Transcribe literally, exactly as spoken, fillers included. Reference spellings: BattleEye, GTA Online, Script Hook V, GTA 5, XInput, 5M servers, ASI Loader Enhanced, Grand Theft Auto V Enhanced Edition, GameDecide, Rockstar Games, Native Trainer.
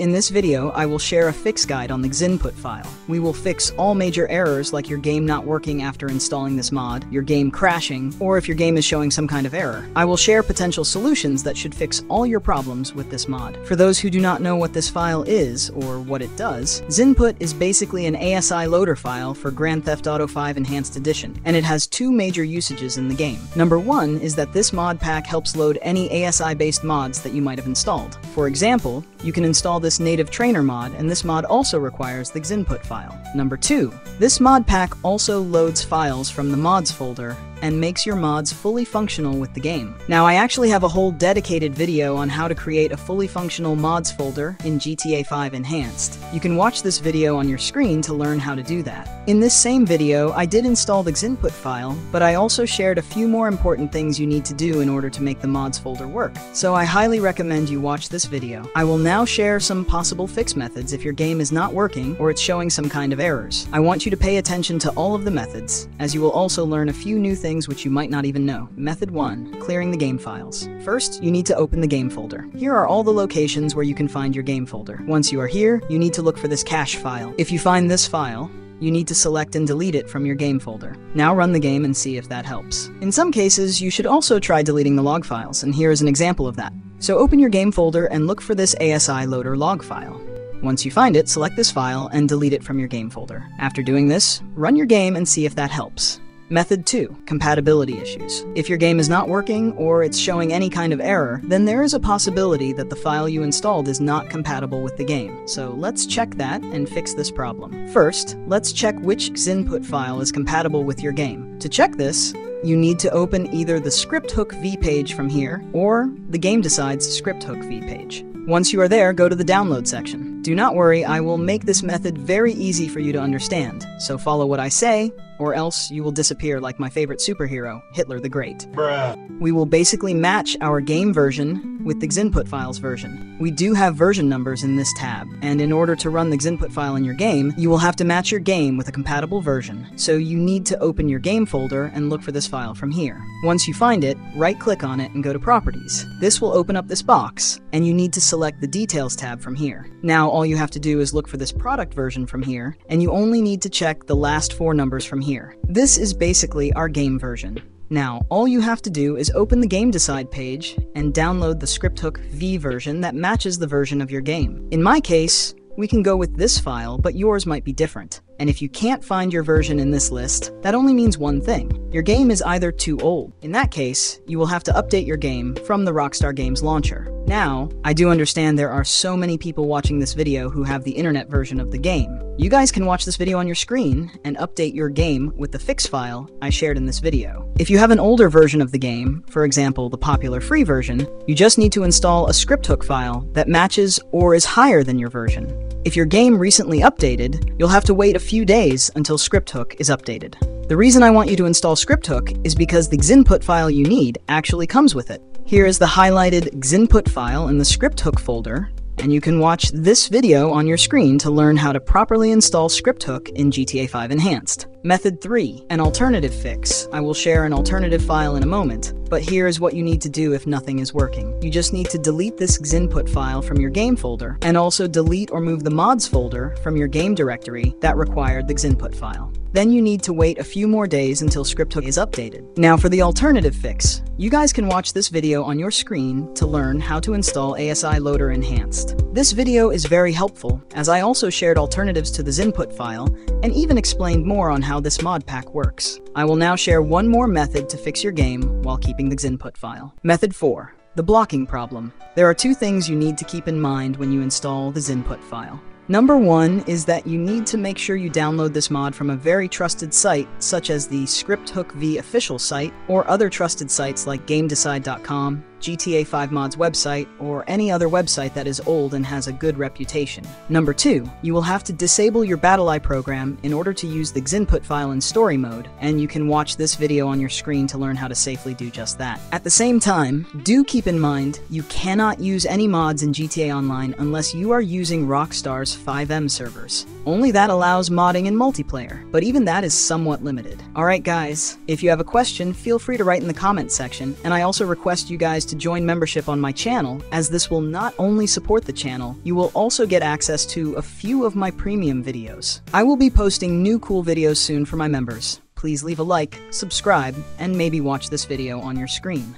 In this video, I will share a fix guide on the XInput file. We will fix all major errors like your game not working after installing this mod, your game crashing, or if your game is showing some kind of error. I will share potential solutions that should fix all your problems with this mod. For those who do not know what this file is or what it does, XInput is basically an A S I loader file for Grand Theft Auto V Enhanced Edition, and it has two major usages in the game. Number one is that this mod pack helps load any A S I-based mods that you might have installed. For example, you can install this native trainer mod, and this mod also requires the XInput file. Number two, this mod pack also loads files from the mods folder and makes your mods fully functional with the game. Now, I actually have a whole dedicated video on how to create a fully functional mods folder in G T A five Enhanced. You can watch this video on your screen to learn how to do that. In this same video, I did install the XInput file, but I also shared a few more important things you need to do in order to make the mods folder work. So I highly recommend you watch this video. I will now share some possible fix methods if your game is not working or it's showing some kind of errors. I want you to pay attention to all of the methods, as you will also learn a few new things Things which you might not even know. Method one. Clearing the game files. First, you need to open the game folder. Here are all the locations where you can find your game folder. Once you are here, you need to look for this cache file. If you find this file, you need to select and delete it from your game folder. Now run the game and see if that helps. In some cases, you should also try deleting the log files, and here is an example of that. So open your game folder and look for this A S I loader log file. Once you find it, select this file and delete it from your game folder. After doing this, run your game and see if that helps. Method two. Compatibility issues. If your game is not working or it's showing any kind of error, then there is a possibility that the file you installed is not compatible with the game. So let's check that and fix this problem. First, let's check which XInput file is compatible with your game. To check this, you need to open either the Script Hook V page from here or the GameDecide's Script Hook V page. Once you are there, go to the download section. Do not worry, I will make this method very easy for you to understand, so follow what I say, or else you will disappear like my favorite superhero, Hitler the Great. Bruh. We will basically match our game version with the XInput file's version. We do have version numbers in this tab, and in order to run the XInput file in your game, you will have to match your game with a compatible version. So you need to open your game folder and look for this file from here. Once you find it, right-click on it and go to Properties. This will open up this box, and you need to select the Details tab from here. Now all you have to do is look for this product version from here, and you only need to check the last four numbers from here. Here. This is basically our game version. Now, all you have to do is open the GameDecide page and download the Script Hook V version that matches the version of your game. In my case, we can go with this file, but yours might be different. And if you can't find your version in this list, that only means one thing. Your game is either too old. In that case, you will have to update your game from the Rockstar Games launcher. Now, I do understand there are so many people watching this video who have the internet version of the game. You guys can watch this video on your screen and update your game with the fix file I shared in this video. If you have an older version of the game, for example, the popular free version, you just need to install a Script Hook file that matches or is higher than your version. If your game recently updated, you'll have to wait a few days until Script Hook is updated. The reason I want you to install Script Hook is because the XInput file you need actually comes with it. Here is the highlighted XInput file in the Script Hook folder, and you can watch this video on your screen to learn how to properly install Script Hook in G T A five Enhanced. Method three. An alternative fix. I will share an alternative file in a moment, but here is what you need to do if nothing is working. You just need to delete this XInput file from your game folder, and also delete or move the mods folder from your game directory that required the XInput file. Then you need to wait a few more days until Script Hook is updated. Now for the alternative fix. You guys can watch this video on your screen to learn how to install A S I Loader Enhanced. This video is very helpful, as I also shared alternatives to the XInput file, and even explained more on how this mod pack works. I will now share one more method to fix your game while keeping the XInput file. Method four. The blocking problem. There are two things you need to keep in mind when you install the XInput file. Number one is that you need to make sure you download this mod from a very trusted site, such as the Script Hook V official site, or other trusted sites like GameDecide dot com, G T A five Mod's website, or any other website that is old and has a good reputation. Number two, you will have to disable your BattleEye program in order to use the XInput file in story mode, and you can watch this video on your screen to learn how to safely do just that. At the same time, do keep in mind you cannot use any mods in G T A Online unless you are using Rockstar's five M servers. Only that allows modding in multiplayer, but even that is somewhat limited. Alright guys, if you have a question, feel free to write in the comment section, and I also request you guys to to join membership on my channel, as this will not only support the channel, you will also get access to a few of my premium videos. I will be posting new cool videos soon for my members. Please leave a like, subscribe, and maybe watch this video on your screen.